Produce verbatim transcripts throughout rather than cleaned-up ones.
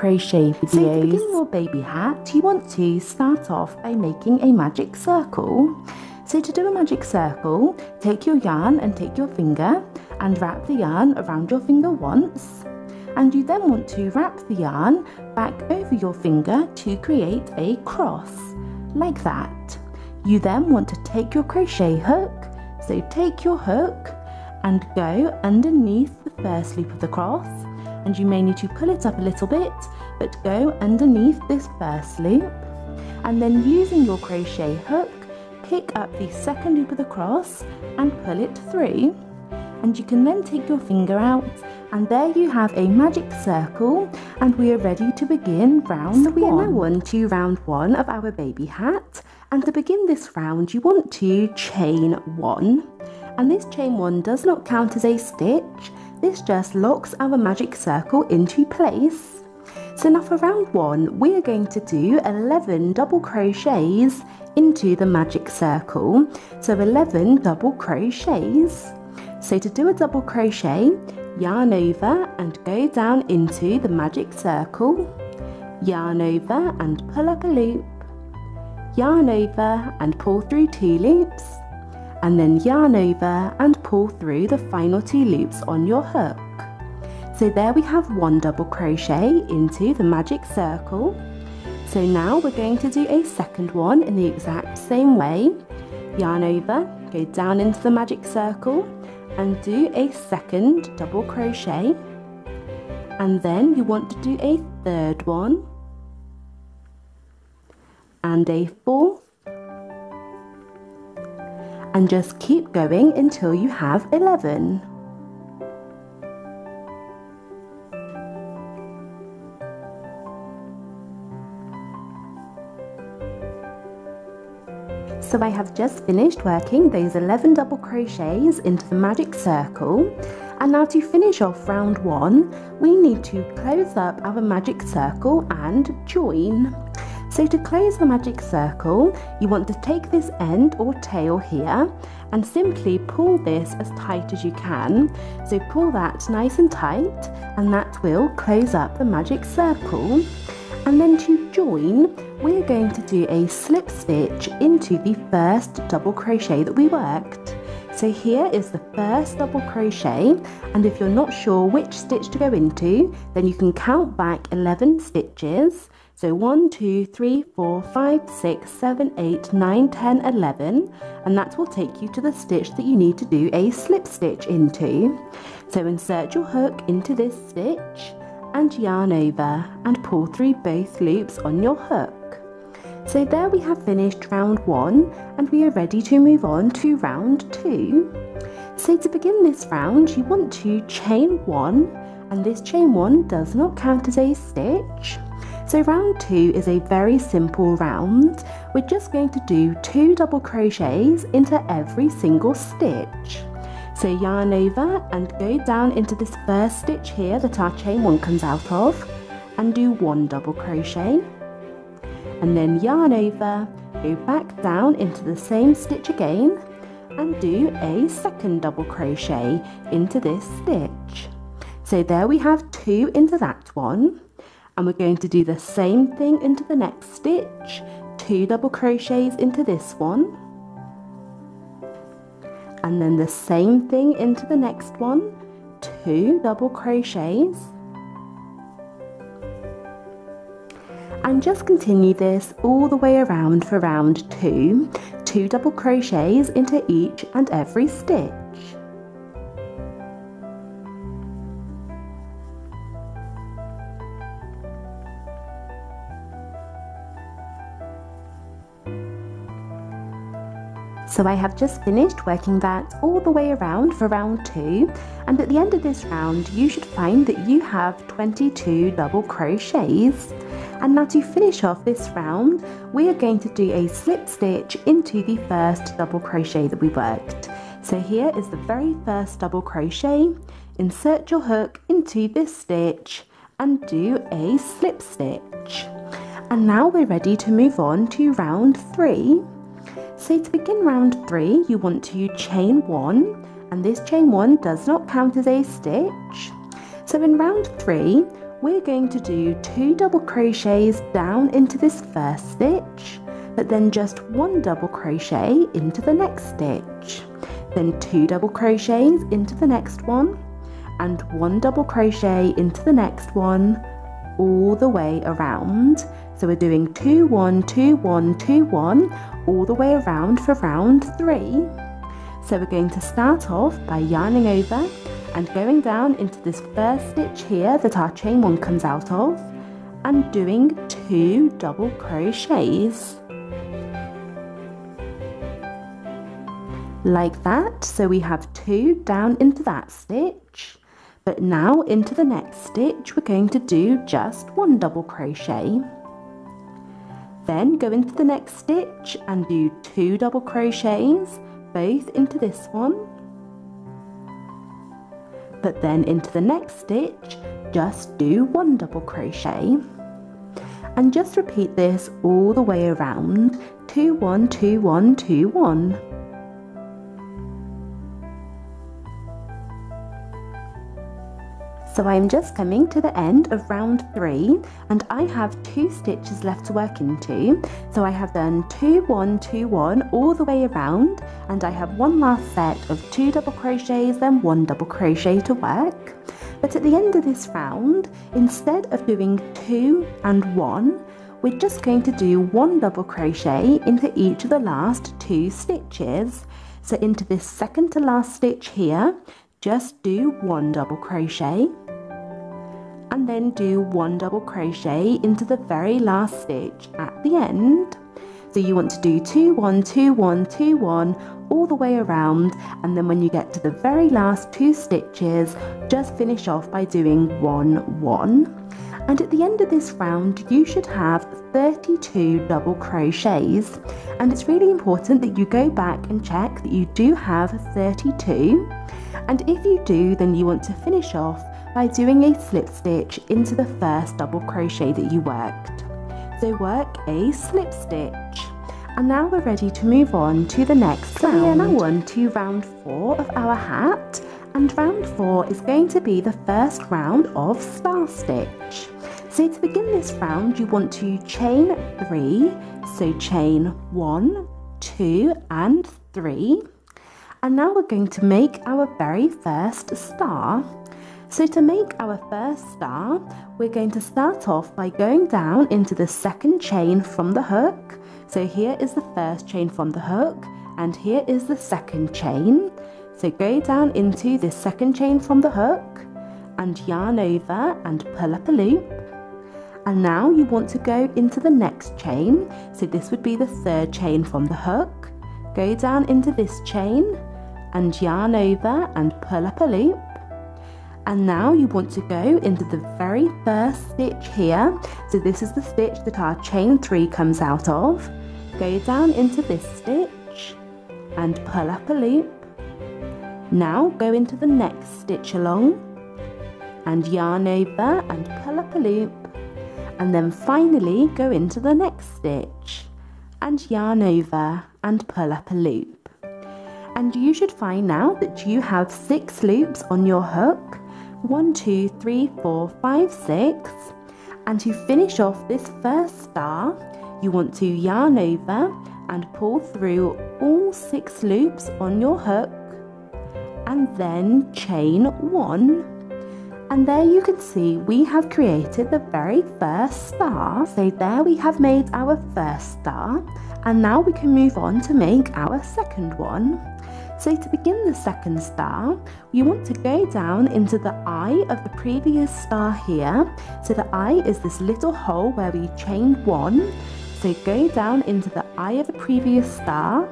crochet videos. So to begin your baby hat, you want to start off by making a magic circle. So to do a magic circle, take your yarn and take your finger and wrap the yarn around your finger once, and you then want to wrap the yarn back over your finger to create a cross, like that. You then want to take your crochet hook, so take your hook and go underneath the first loop of the cross, and you may need to pull it up a little bit, but go underneath this first loop, and then using your crochet hook, pick up the second loop of the cross and pull it through. And you can then take your finger out, and there you have a magic circle, and we are ready to begin round so one. We are now on to round one of our baby hat, and to begin this round you want to chain one, and this chain one does not count as a stitch, this just locks our magic circle into place. So now for round one we are going to do eleven double crochets into the magic circle, so eleven double crochets. So to do a double crochet, yarn over and go down into the magic circle, yarn over and pull up a loop, yarn over and pull through two loops, and then yarn over and pull through the final two loops on your hook. So there we have one double crochet into the magic circle. So now we're going to do a second one in the exact same way. Yarn over, go down into the magic circle, and do a second double crochet, and then you want to do a third one and a fourth, and just keep going until you have eleven. So I have just finished working those eleven double crochets into the magic circle, and now to finish off round one we need to close up our magic circle and join. So to close the magic circle you want to take this end or tail here and simply pull this as tight as you can, so pull that nice and tight, and that will close up the magic circle. And then to join, we're going to do a slip stitch into the first double crochet that we worked. So here is the first double crochet, and if you're not sure which stitch to go into, then you can count back eleven stitches. So one, two, three, four, five, six, seven, eight, nine, ten, eleven, and that will take you to the stitch that you need to do a slip stitch into. So insert your hook into this stitch and yarn over and pull through both loops on your hook. So there we have finished round one, and we are ready to move on to round two. So to begin this round you want to chain one, and this chain one does not count as a stitch. So round two is a very simple round. We're just going to do two double crochets into every single stitch. So yarn over and go down into this first stitch here that our chain one comes out of, and do one double crochet, and then yarn over, go back down into the same stitch again and do a second double crochet into this stitch. So there we have two into that one, and we're going to do the same thing into the next stitch, two double crochets into this one, and then the same thing into the next one, two double crochets, and just continue this all the way around for round two, two double crochets into each and every stitch. So I have just finished working that all the way around for round two, and at the end of this round you should find that you have twenty-two double crochets. And now to finish off this round we are going to do a slip stitch into the first double crochet that we worked. So here is the very first double crochet, insert your hook into this stitch and do a slip stitch. And now we're ready to move on to round three. So to begin round three you want to chain one, and this chain one does not count as a stitch. So in round three we're going to do two double crochets down into this first stitch, but then just one double crochet into the next stitch, then two double crochets into the next one, and one double crochet into the next one, all the way around. So we're doing two, one, two, one, two, one, all the way around for round three. So we're going to start off by yarning over and going down into this first stitch here that our chain one comes out of, and doing two double crochets. Like that, so we have two down into that stitch, but now into the next stitch we're going to do just one double crochet. Then go into the next stitch and do two double crochets, both into this one, but then into the next stitch just do one double crochet, and just repeat this all the way around, two, one, two, one, two, one. So I'm just coming to the end of round three, and I have two stitches left to work into. So I have done two, one, two, one all the way around, and I have one last set of two double crochets, then one double crochet to work. But at the end of this round, instead of doing two and one, we're just going to do one double crochet into each of the last two stitches. So into this second to last stitch here, just do one double crochet, and then do one double crochet into the very last stitch at the end. So you want to do two, one, two, one, two, one all the way around, and then when you get to the very last two stitches, just finish off by doing one, one. And at the end of this round, you should have thirty-two double crochets. And it's really important that you go back and check that you do have thirty-two. And if you do, then you want to finish off by doing a slip stitch into the first double crochet that you worked. So work a slip stitch. And now we're ready to move on to the next round. So we are now on to round four of our hat, and round four is going to be the first round of star stitch. So to begin this round, you want to chain three, so chain one, two, and three. And now we're going to make our very first star. So to make our first star, we're going to start off by going down into the second chain from the hook. So here is the first chain from the hook, and here is the second chain. So go down into this second chain from the hook and yarn over and pull up a loop. And now you want to go into the next chain. So this would be the third chain from the hook. Go down into this chain and yarn over and pull up a loop, and now you want to go into the very first stitch here. So this is the stitch that our chain three comes out of. Go down into this stitch and pull up a loop. Now go into the next stitch along and yarn over and pull up a loop, and then finally go into the next stitch and yarn over and pull up a loop. And you should find now that you have six loops on your hook, one, two, three, four, five, six. And to finish off this first star, you want to yarn over and pull through all six loops on your hook, and then chain one. And there you can see we have created the very first star. So there we have made our first star, and now we can move on to make our second one. So to begin the second star, you want to go down into the eye of the previous star here. So the eye is this little hole where we chained one. So go down into the eye of the previous star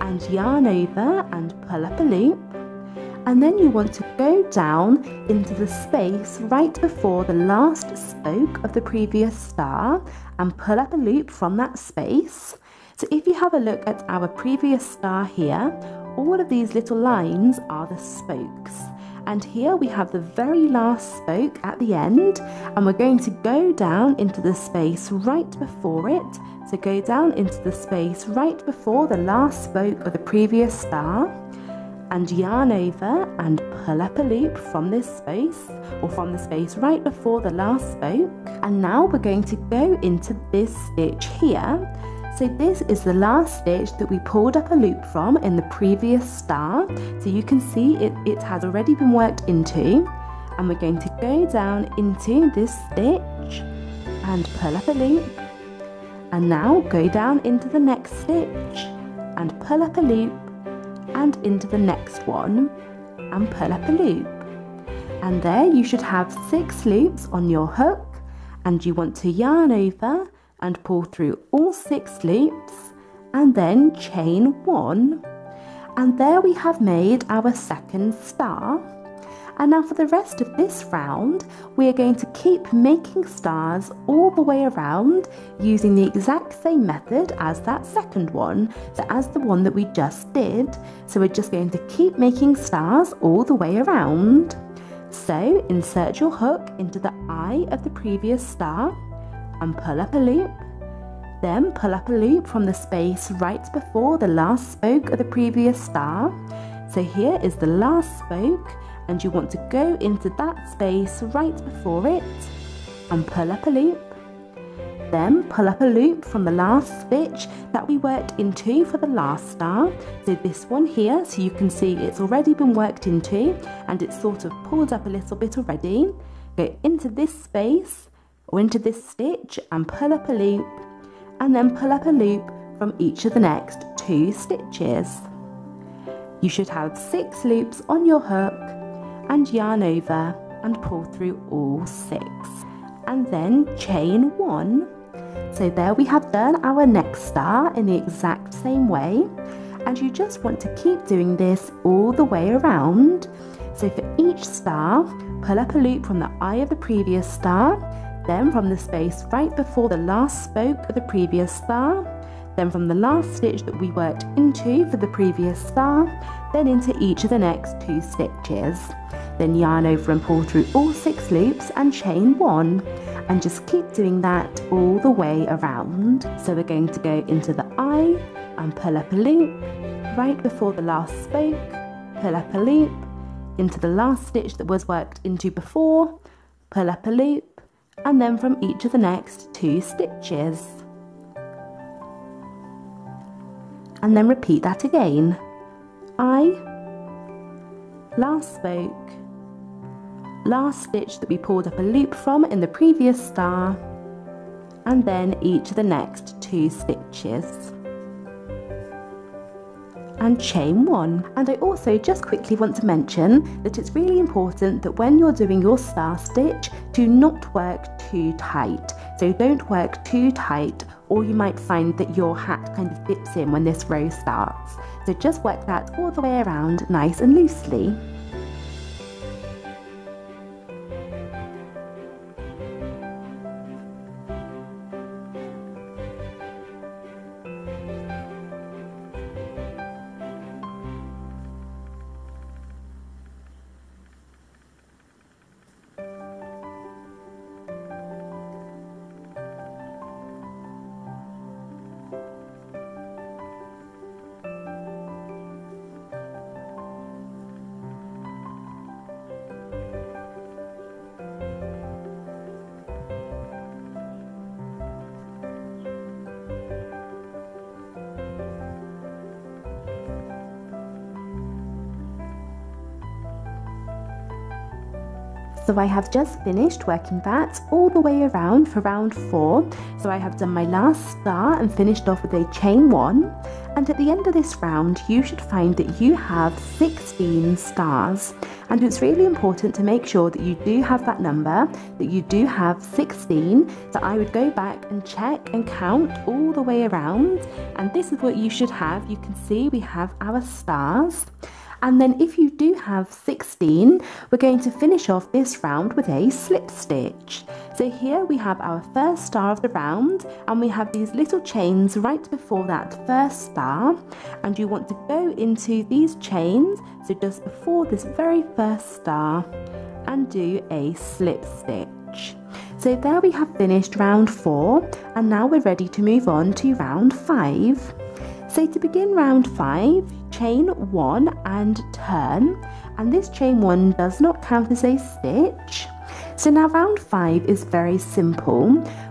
and yarn over and pull up a loop. And then you want to go down into the space right before the last spoke of the previous star and pull up a loop from that space. So if you have a look at our previous star here, all of these little lines are the spokes, and here we have the very last spoke at the end, and we're going to go down into the space right before it. So go down into the space right before the last spoke of the previous star and yarn over and pull up a loop from this space, or from the space right before the last spoke. And now we're going to go into this stitch here. So this is the last stitch that we pulled up a loop from in the previous star. So you can see it, it has already been worked into. And we're going to go down into this stitch and pull up a loop. And now go down into the next stitch and pull up a loop, and into the next one and pull up a loop. And there you should have six loops on your hook, and you want to yarn over and pull through all six loops and then chain one. And there we have made our second star. And now for the rest of this round, we are going to keep making stars all the way around using the exact same method as that second one, so as the one that we just did. So we're just going to keep making stars all the way around. So insert your hook into the eye of the previous star and pull up a loop. Then pull up a loop from the space right before the last spoke of the previous star. So here is the last spoke, and you want to go into that space right before it and pull up a loop. Then pull up a loop from the last stitch that we worked into for the last star, so this one here, so you can see it's already been worked into and it's sort of pulled up a little bit already. Go into this space or into this stitch and pull up a loop, and then pull up a loop from each of the next two stitches. You should have six loops on your hook, and yarn over and pull through all six, and then chain one. So there we have done our next star in the exact same way, and you just want to keep doing this all the way around. So for each star, pull up a loop from the eye of the previous star, then from the space right before the last spoke of the previous star, then from the last stitch that we worked into for the previous star, then into each of the next two stitches. Then yarn over and pull through all six loops and chain one, and just keep doing that all the way around. So we're going to go into the eye and pull up a loop right before the last spoke, pull up a loop into the last stitch that was worked into before, pull up a loop, and then from each of the next two stitches. And then repeat that again. I, last spoke, last stitch that we pulled up a loop from in the previous star, and then each of the next two stitches. And chain one. And I also just quickly want to mention that it's really important that when you're doing your star stitch, do not work too tight. So don't work too tight, or you might find that your hat kind of dips in when this row starts. So just work that all the way around nice and loosely. So I have just finished working that all the way around for round four. So I have done my last star and finished off with a chain one. And at the end of this round, you should find that you have sixteen stars. And it's really important to make sure that you do have that number, that you do have sixteen. So I would go back and check and count all the way around. And this is what you should have. You can see we have our stars. And then if you do have sixteen, we're going to finish off this round with a slip stitch. So here we have our first star of the round, and we have these little chains right before that first star, and you want to go into these chains, so just before this very first star, and do a slip stitch. So there we have finished round four, and now we're ready to move on to round five. So to begin round five, chain one and turn, and this chain one does not count as a stitch. So now round five is very simple.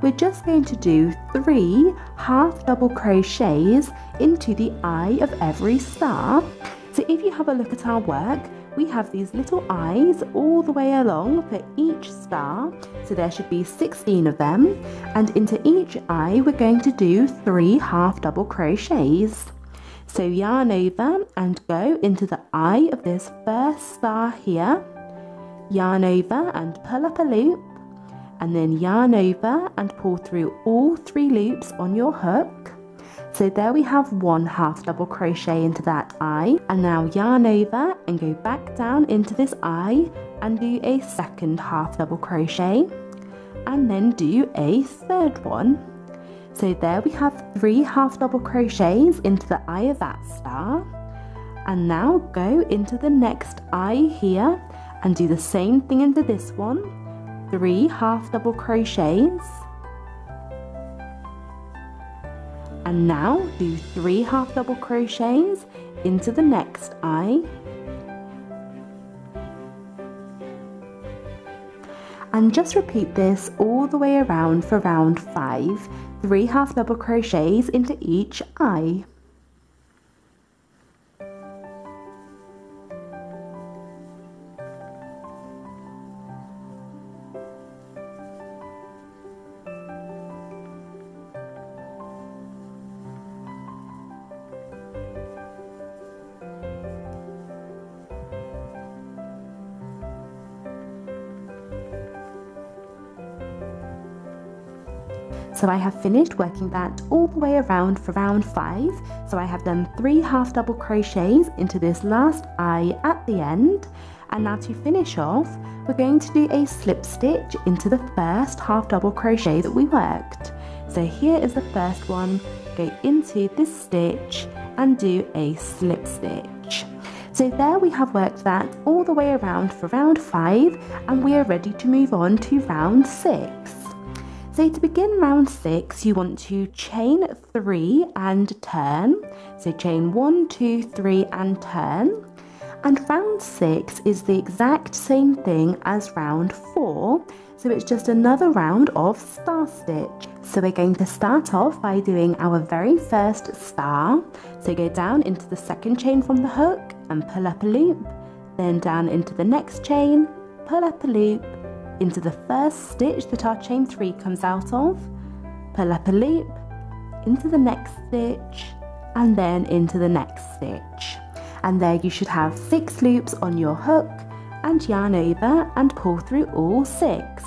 We're just going to do three half double crochets into the eye of every star. So if you have a look at our work, we have these little eyes all the way along for each star, so there should be sixteen of them, and into each eye we're going to do three half double crochets. So yarn over and go into the eye of this first star here, yarn over and pull up a loop, and then yarn over and pull through all three loops on your hook. So there we have one half double crochet into that eye, and now yarn over and go back down into this eye and do a second half double crochet, and then do a third one. So there we have three half double crochets into the eye of that star, and now go into the next eye here and do the same thing into this one, three half double crochets. And now do three half double crochets into the next eye. And just repeat this all the way around for round five, three half double crochets into each eye. So I have finished working that all the way around for round five. So I have done three half double crochets into this last eye at the end. And now to finish off, we're going to do a slip stitch into the first half double crochet that we worked. So here is the first one, go into this stitch and do a slip stitch. So there we have worked that all the way around for round five, and we are ready to move on to round six. So to begin round six, you want to chain three and turn. So chain one, two, three and turn. And round six is the exact same thing as round four. So it's just another round of star stitch. So we're going to start off by doing our very first star. So go down into the second chain from the hook and pull up a loop. Then down into the next chain, pull up a loop, into the first stitch that our chain three comes out of, pull up a loop, into the next stitch, and then into the next stitch. And there you should have six loops on your hook, and yarn over and pull through all six,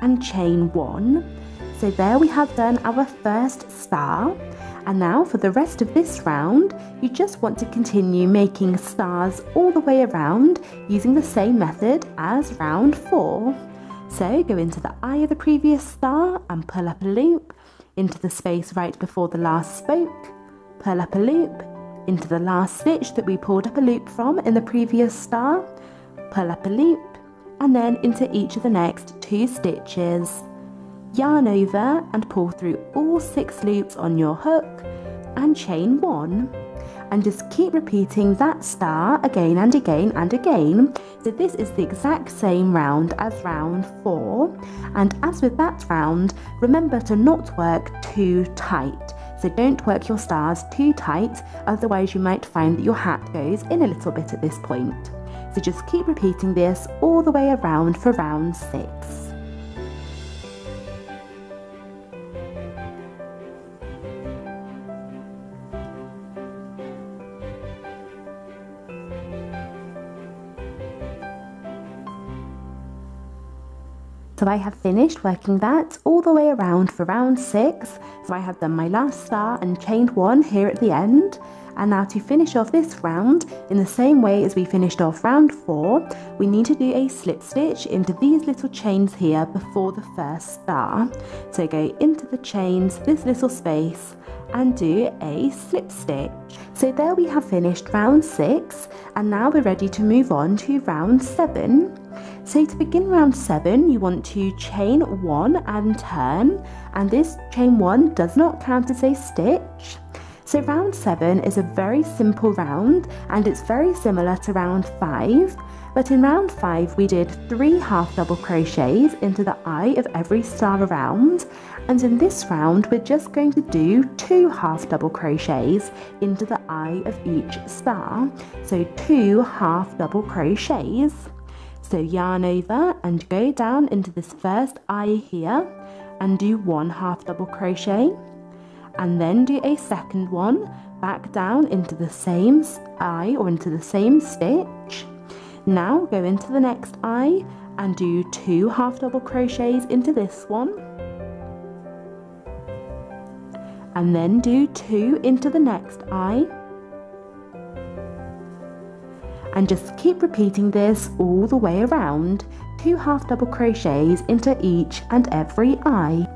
and chain one. So there we have done our first star. And now for the rest of this round, you just want to continue making stars all the way around using the same method as round four. So go into the eye of the previous star and pull up a loop, into the space right before the last spoke, pull up a loop, into the last stitch that we pulled up a loop from in the previous star, pull up a loop, and then into each of the next two stitches. Yarn over and pull through all six loops on your hook and chain one. And just keep repeating that star again and again and again. So this is the exact same round as round four. And as with that round, remember to not work too tight. So don't work your stars too tight, otherwise you might find that your hat goes in a little bit at this point. So just keep repeating this all the way around for round six. So I have finished working that all the way around for round six. So I have done my last star and chained one here at the end. And now to finish off this round, in the same way as we finished off round four, we need to do a slip stitch into these little chains here before the first star. So go into the chains, this little space, and do a slip stitch. So there we have finished round six, and now we're ready to move on to round seven. So to begin round seven, you want to chain one and turn, and this chain one does not count as a stitch. So round seven is a very simple round and it's very similar to round five, but in round five we did three half double crochets into the eye of every star around, and in this round we're just going to do two half double crochets into the eye of each star, so two half double crochets. So yarn over and go down into this first eye here and do one half double crochet, and then do a second one back down into the same eye or into the same stitch. Now go into the next eye and do two half double crochets into this one, and then do two into the next eye, and just keep repeating this all the way around, two half double crochets into each and every eye.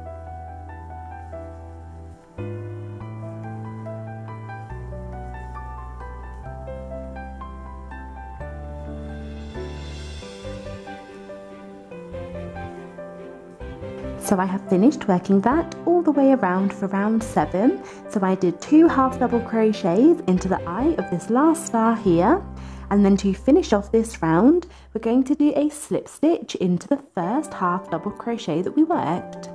So I have finished working that all the way around for round seven. So I did two half double crochets into the eye of this last star here, and then to finish off this round we're going to do a slip stitch into the first half double crochet that we worked.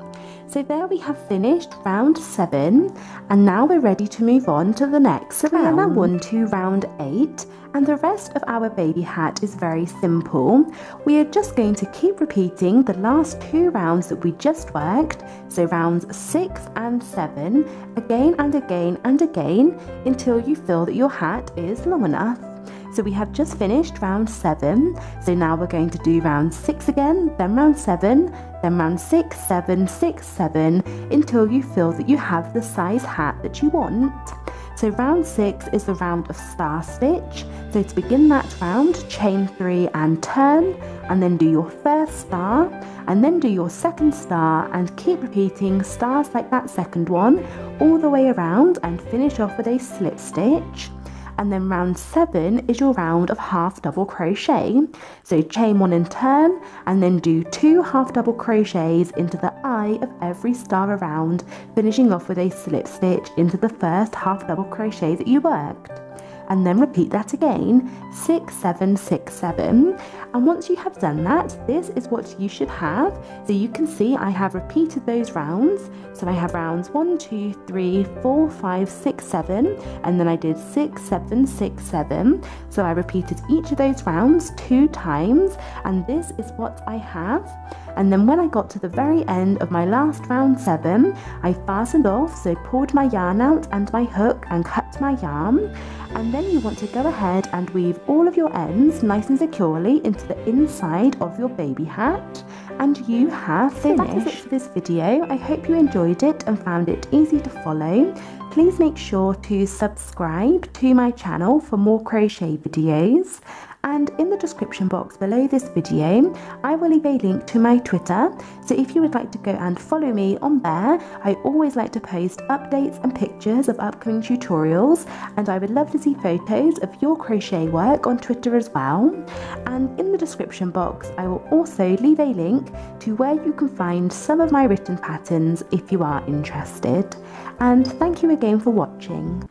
So there we have finished round seven, and now we're ready to move on to the next round. We are now on to round eight, and the rest of our baby hat is very simple. We are just going to keep repeating the last two rounds that we just worked, so rounds six and seven, again and again and again until you feel that your hat is long enough. So we have just finished round seven, so now we're going to do round six again, then round seven, then round six, seven, six, seven, until you feel that you have the size hat that you want. So round six is the round of star stitch, so to begin that round, chain three and turn, and then do your first star, and then do your second star, and keep repeating stars like that second one all the way around, and finish off with a slip stitch. And then round seven is your round of half double crochet, so chain one and turn, and then do two half double crochets into the eye of every star around, finishing off with a slip stitch into the first half double crochet that you worked, and then repeat that again, six, seven, six, seven. And once you have done that, this is what you should have. So you can see I have repeated those rounds. So I have rounds one, two, three, four, five, six, seven, and then I did six, seven, six, seven. So I repeated each of those rounds two times, and this is what I have. And then when I got to the very end of my last round seven, I fastened off, so pulled my yarn out and my hook and cut my yarn. And then you want to go ahead and weave all of your ends nice and securely into the inside of your baby hat, and you have finished. So that is it for this video. I hope you enjoyed it and found it easy to follow. Please make sure to subscribe to my channel for more crochet videos. And in the description box below this video, I will leave a link to my Twitter, so if you would like to go and follow me on there, I always like to post updates and pictures of upcoming tutorials, and I would love to see photos of your crochet work on Twitter as well. And in the description box, I will also leave a link to where you can find some of my written patterns if you are interested. And thank you again for watching.